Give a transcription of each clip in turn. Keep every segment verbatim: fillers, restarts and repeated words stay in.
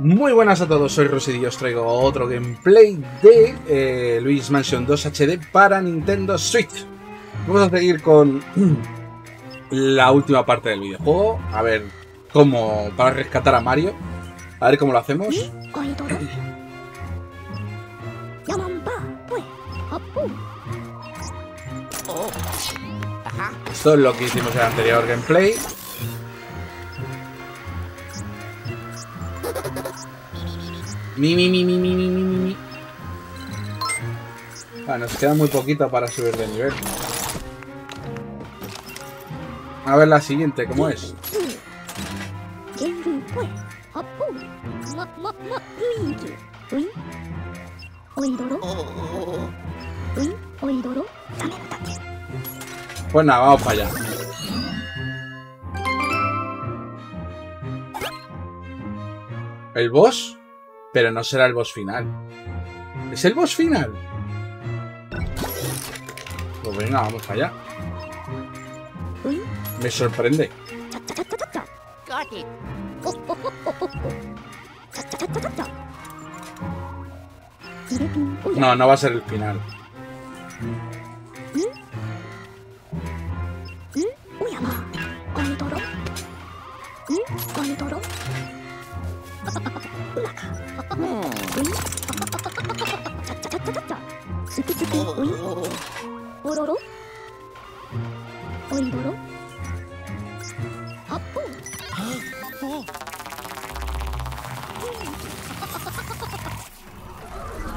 Muy buenas a todos, soy Rusi y os traigo otro gameplay de eh, Luigi's Mansion dos H D para Nintendo Switch. Vamos a seguir con la última parte del videojuego, a ver cómo, para rescatar a Mario, a ver cómo lo hacemos. Esto es lo que hicimos en el anterior gameplay. Mi, mi, mi, mi, mi, mi, mi. Ah, nos queda muy poquito para subir de nivel. A ver la siguiente, ¿cómo es? Pues nada, vamos para allá. ¿El boss? Pero no será el boss final. ¿Es el boss final? Pues venga, vamos para allá. Me sorprende. No, no va a ser el final.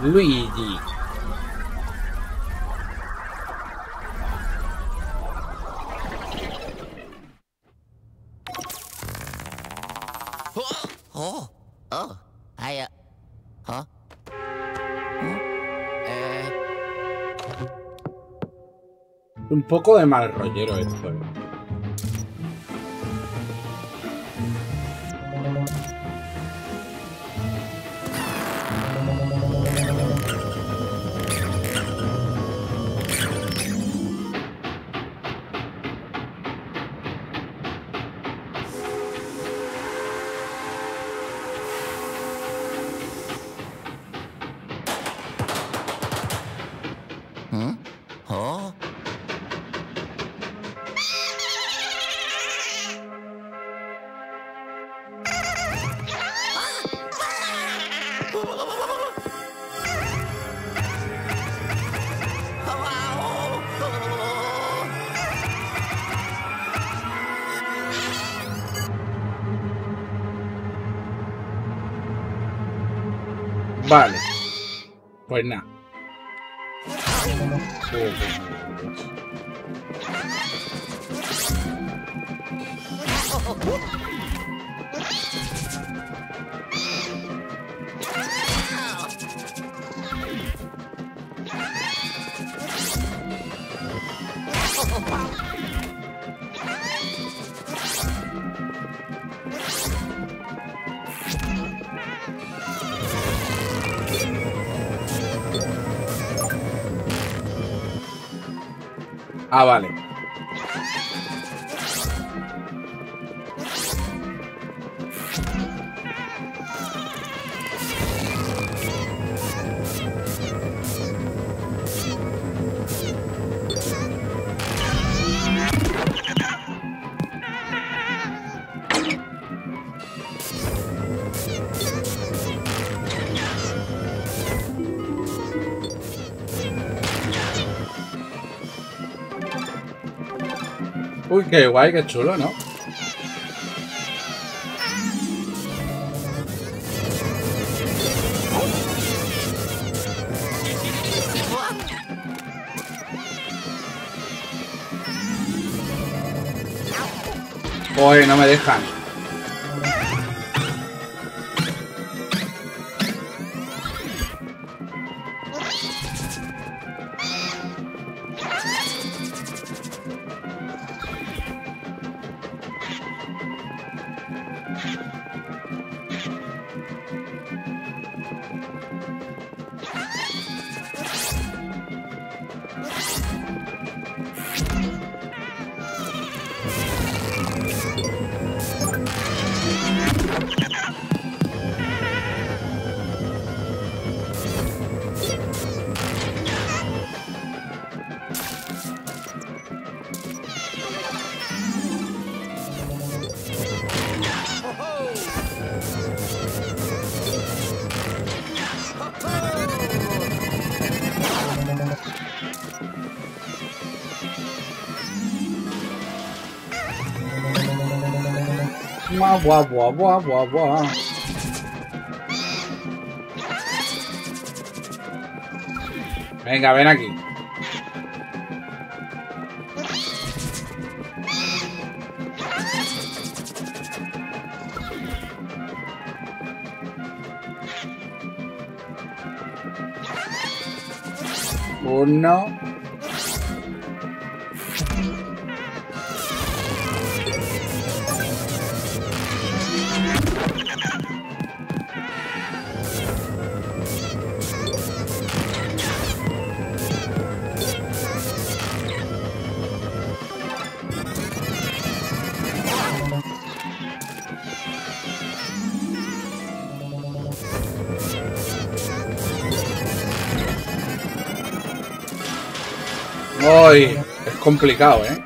Luigi. Oh, oh, I, huh? Un poco de mal rollero esto, eh. Vale, pues nada. Ah, vale. Uy, qué guay, qué chulo, ¿no? Uy, no me dejan. Wah, wah, wah, wah, wah, wah. Venga, ven aquí. Uno. Uy, es complicado, ¿eh?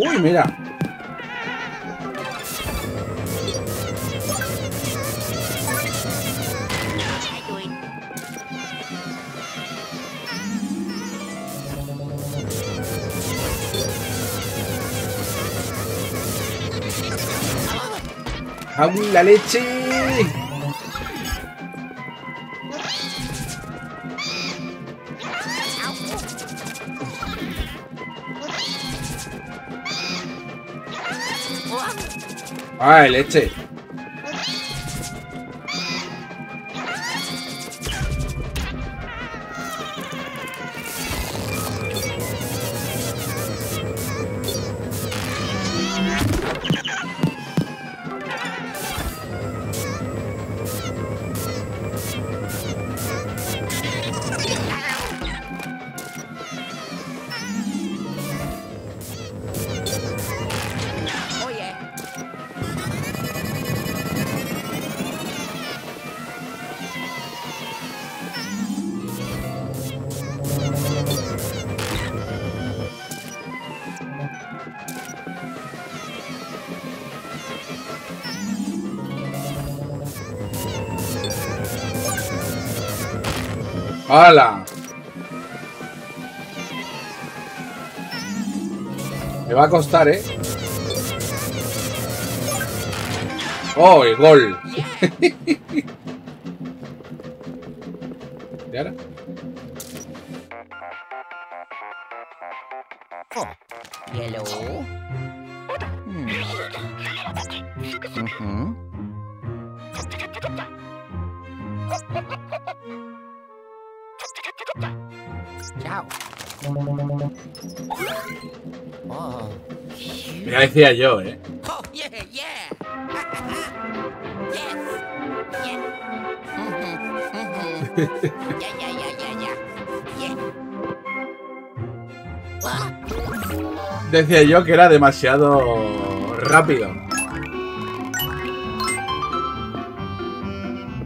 Uy, mira. ¡Aún la leche! Ah, el este. ¡Hala! Me va a costar, ¿eh? ¡Oh, el gol! ¿Y ahora? Hello. Hmm. Uh-huh. Ya decía yo, ¿eh? Decía yo que era demasiado rápido.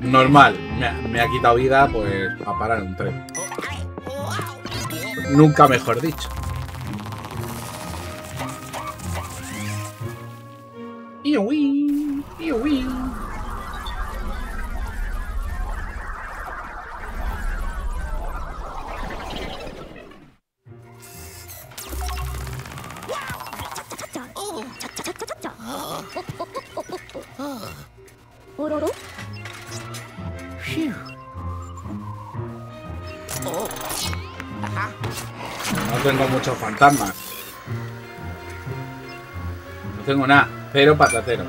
Normal, me ha, me ha quitado vida, pues a parar un tren. Nunca mejor dicho. Iuí, iuí. No tengo muchos fantasmas. No tengo nada. Cero patatero.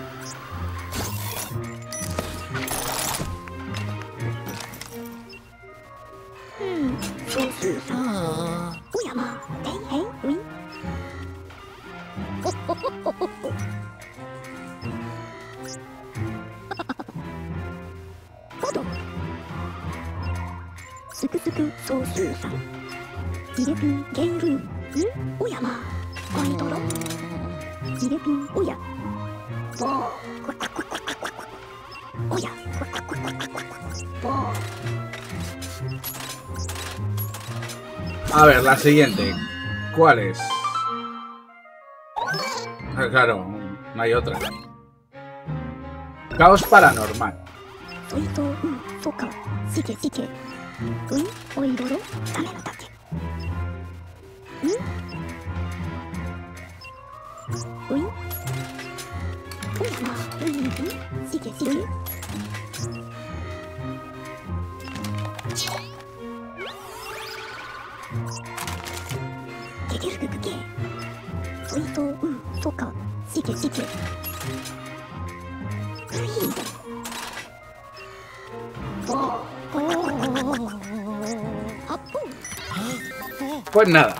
A ver, la siguiente. ¿Cuál es? Ah, claro, no hay otra. Caos paranormal. Sigue, sigue. ¿Qué, qué, qué, qué? Uy, to, um, toca. Sigue, sigue. Pues nada,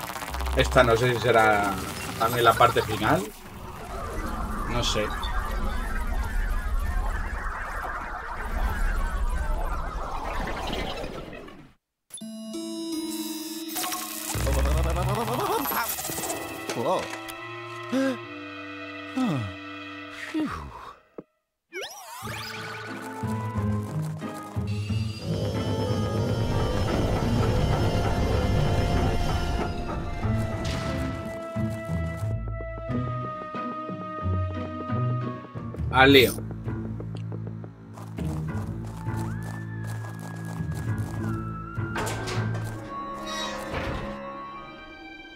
esta no sé si será también la parte final. No sé. Al lío.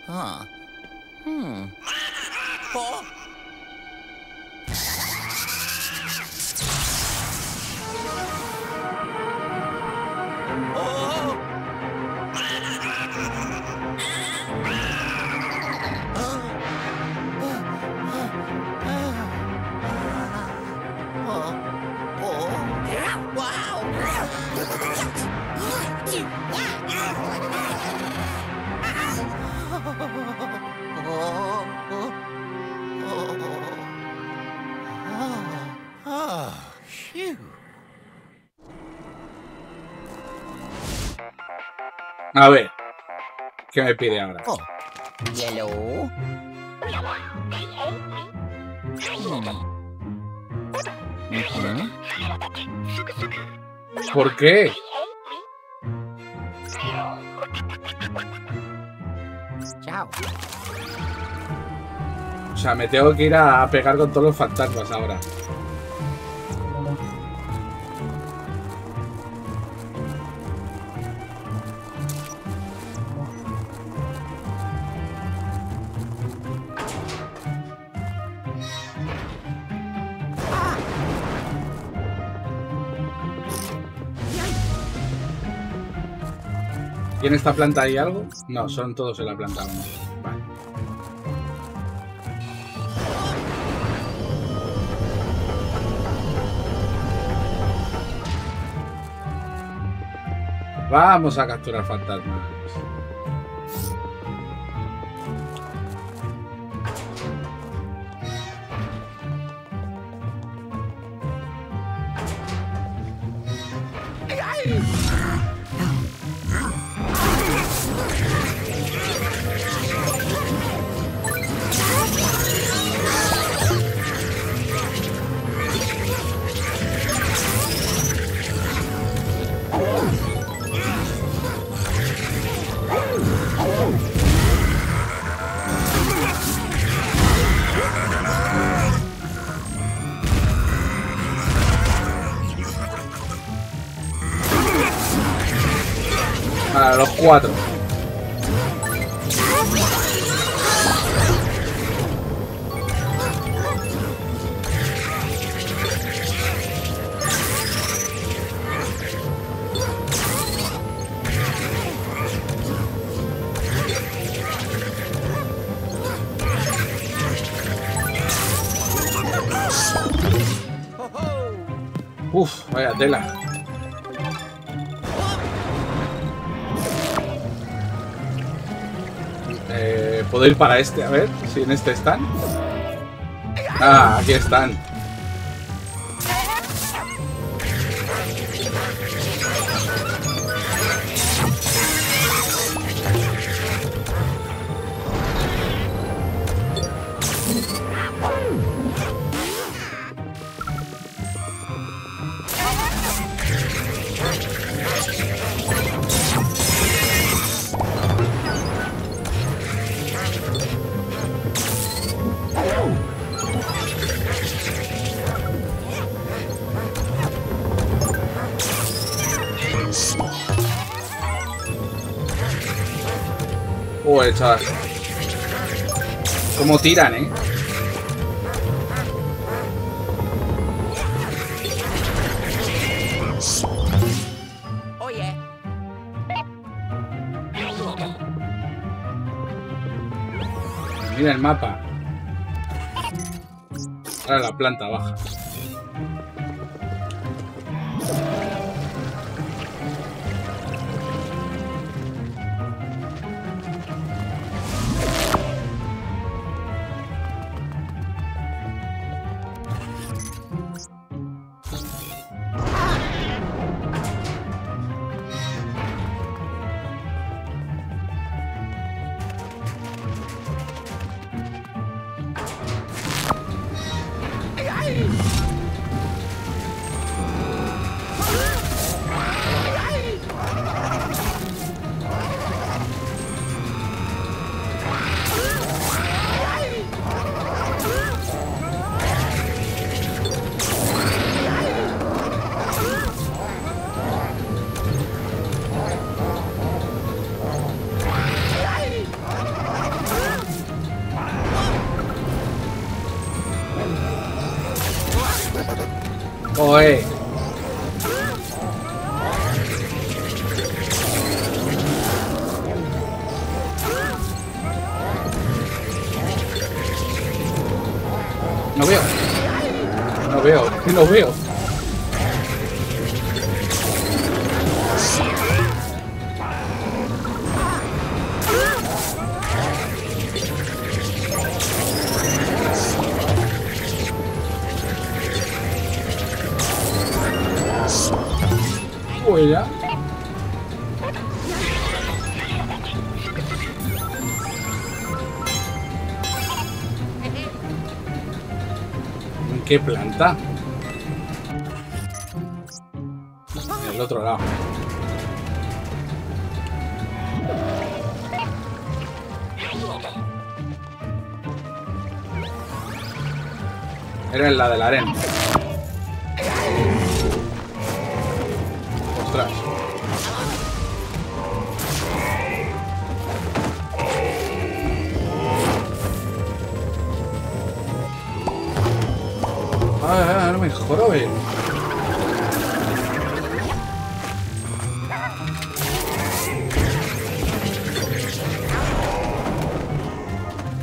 Ah. Hmm. Oh. Oh. A ver, ¿qué me pide ahora? Oh. Hello. Uh-huh. ¿Por qué? Chao. O sea, me tengo que ir a pegar con todos los fantasmas ahora. ¿Y en esta planta hay algo? No, son todos en la planta. Vale. Vamos a capturar fantasmas. A los cuatro. Uf, vaya tela. ¿Puedo ir para este? A ver si en este están. Ah, aquí están. Boy, it's hot. Como tiran, eh. Mira el mapa. Ahora la planta baja. Oye. No veo. No veo. No veo. ¿Qué planta? Del otro lado. Era en la de la arena. Ostras. Ah, no me jorobe.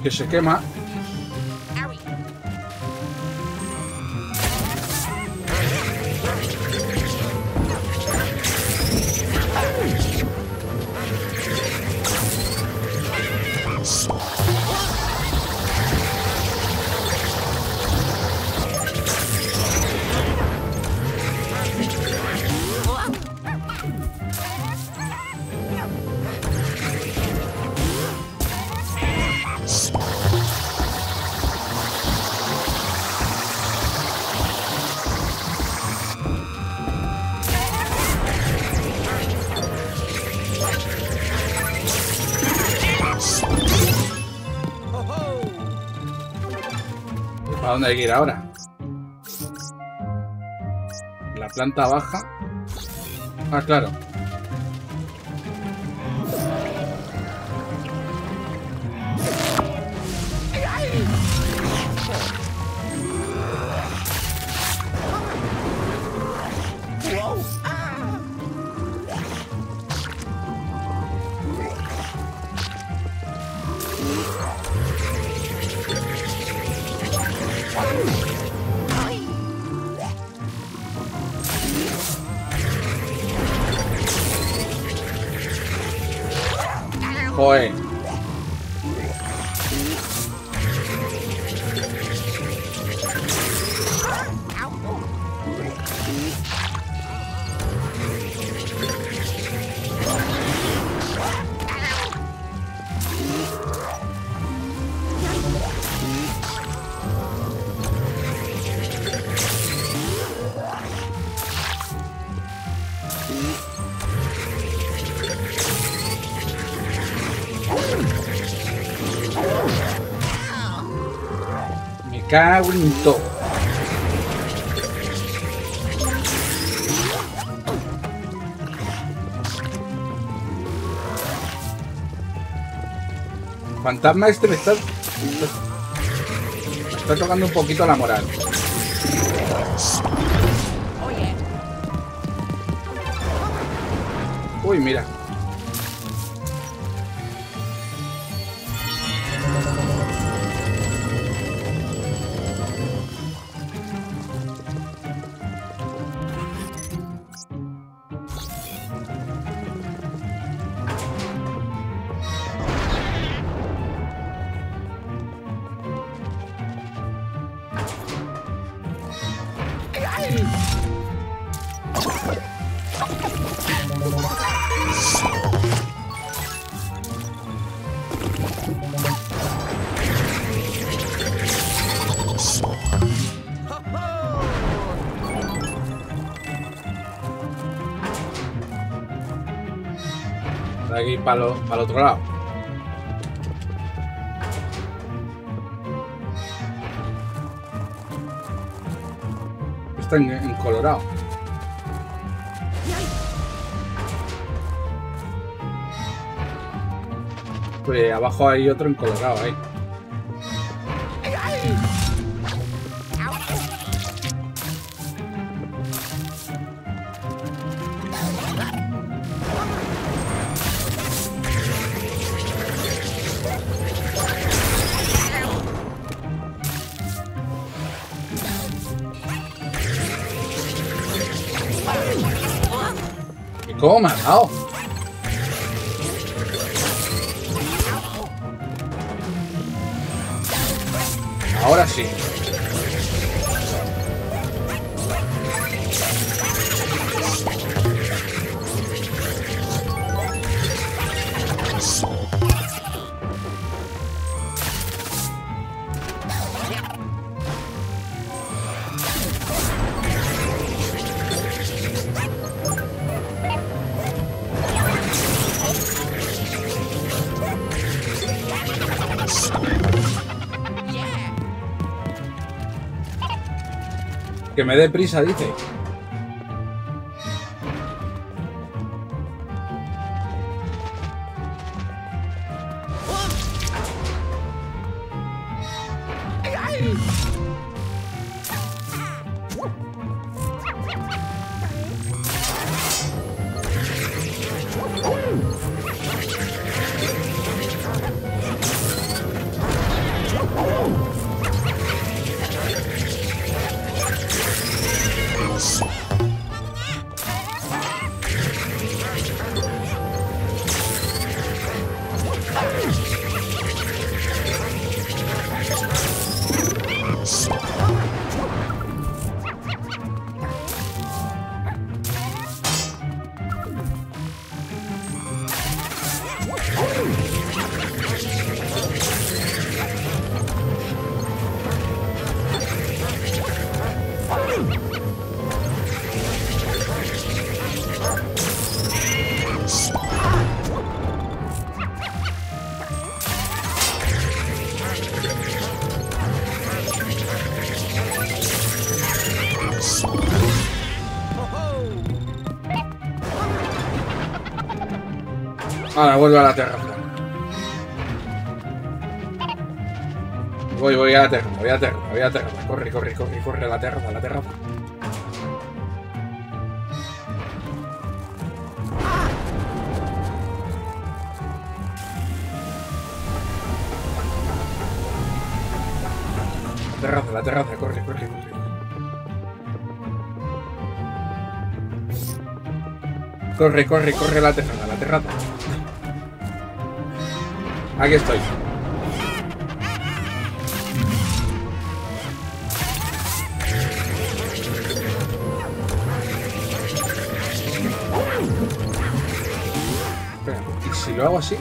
Que se quema. ¿A dónde hay que ir ahora? La planta baja. Ah, claro. Joder. Cago en todo. Fantasma este me está... está tocando un poquito la moral. Uy, mira. Aquí para, lo, para el otro lado. Está en, en Colorado. Pues abajo hay otro en Colorado ahí. ¿Cómo me ha dado? Ahora sí. Que me dé prisa, dice. Ahora vuelvo a la terraza. Voy, voy a la terraza, voy a la terraza, voy a la terraza. Corre, corre, corre, corre a la terraza, a la terraza. La terraza, la terraza, corre, corre, corre. Corre, corre, corre la terraza, la terraza. Aquí estoy. Espera, ¿y si lo hago así?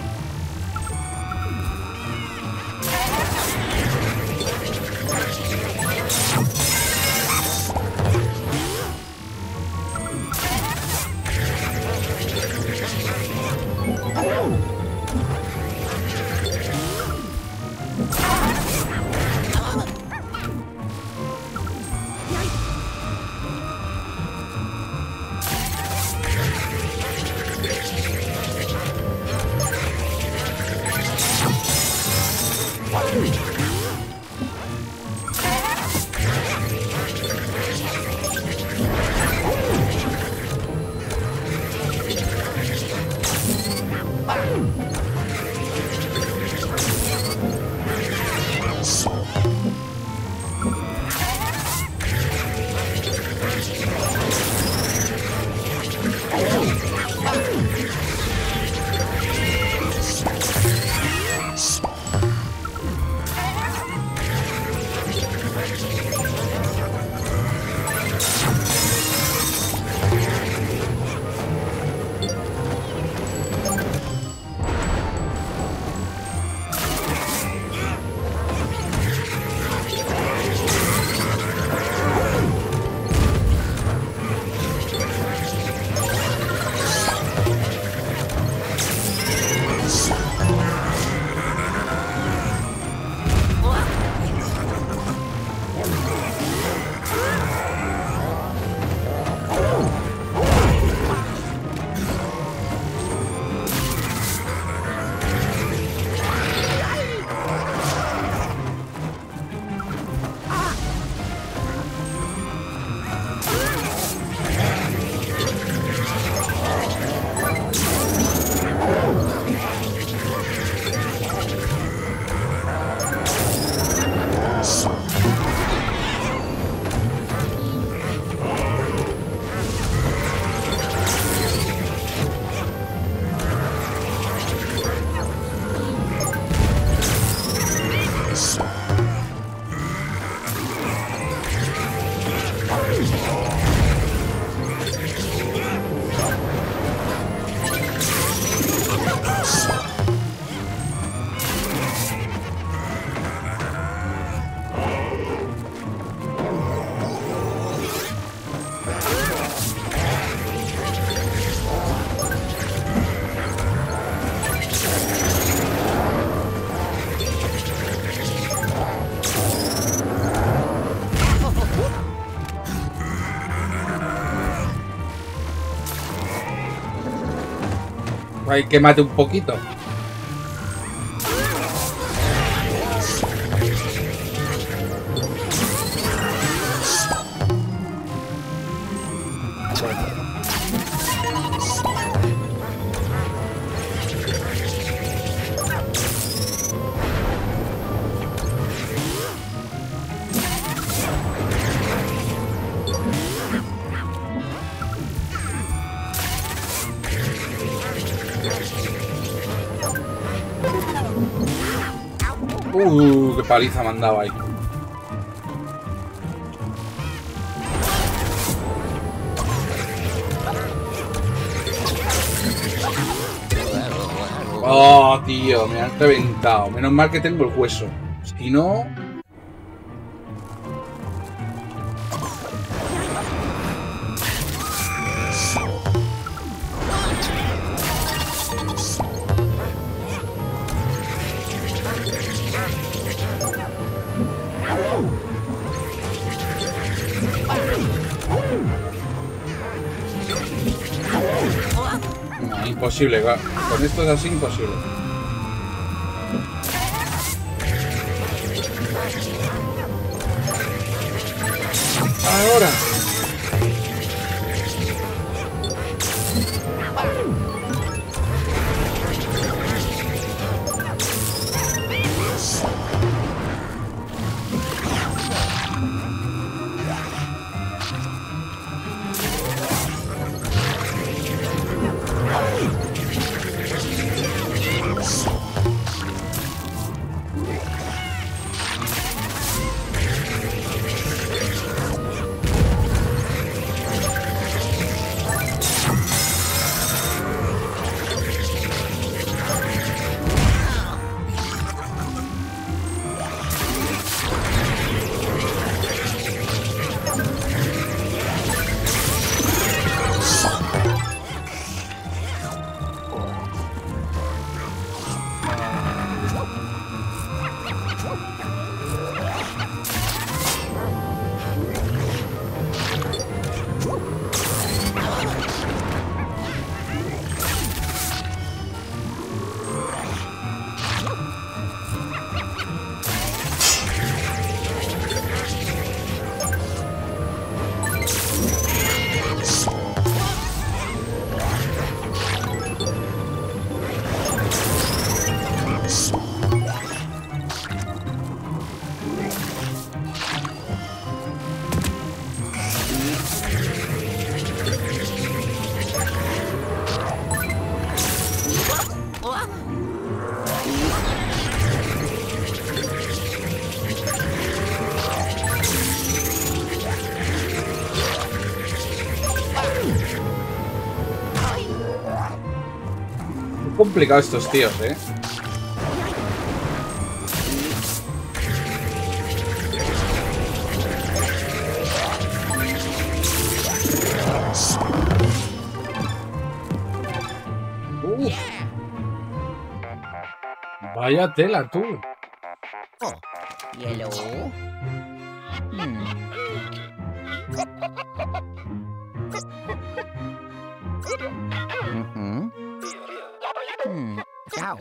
Hay que mate un poquito. Uh, qué paliza me han dado ahí. Oh, tío, me han reventado. Menos mal que tengo el hueso. Si no... Imposible, con esto es así imposible. Ahora. Complicado estos tíos, eh. Uh. Vaya tela, tú. Oh. Yellow. Hmm. Mm-hmm. Hmm, chao.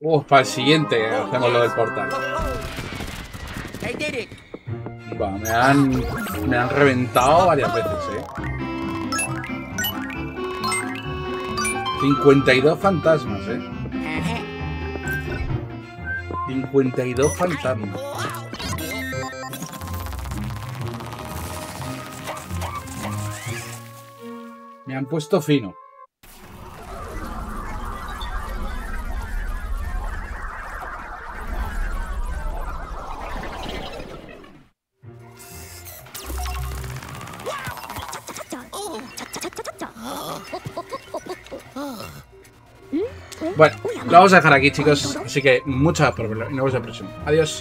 Uh, para el siguiente hacemos lo del portal. Bah, me han, me han reventado varias veces, eh. cincuenta y dos fantasmas, eh. cincuenta y dos fantasmas. Me han puesto fino. Bueno, lo vamos a dejar aquí, chicos, así que muchas gracias por verlo y nos vemos en el próximo. Adiós.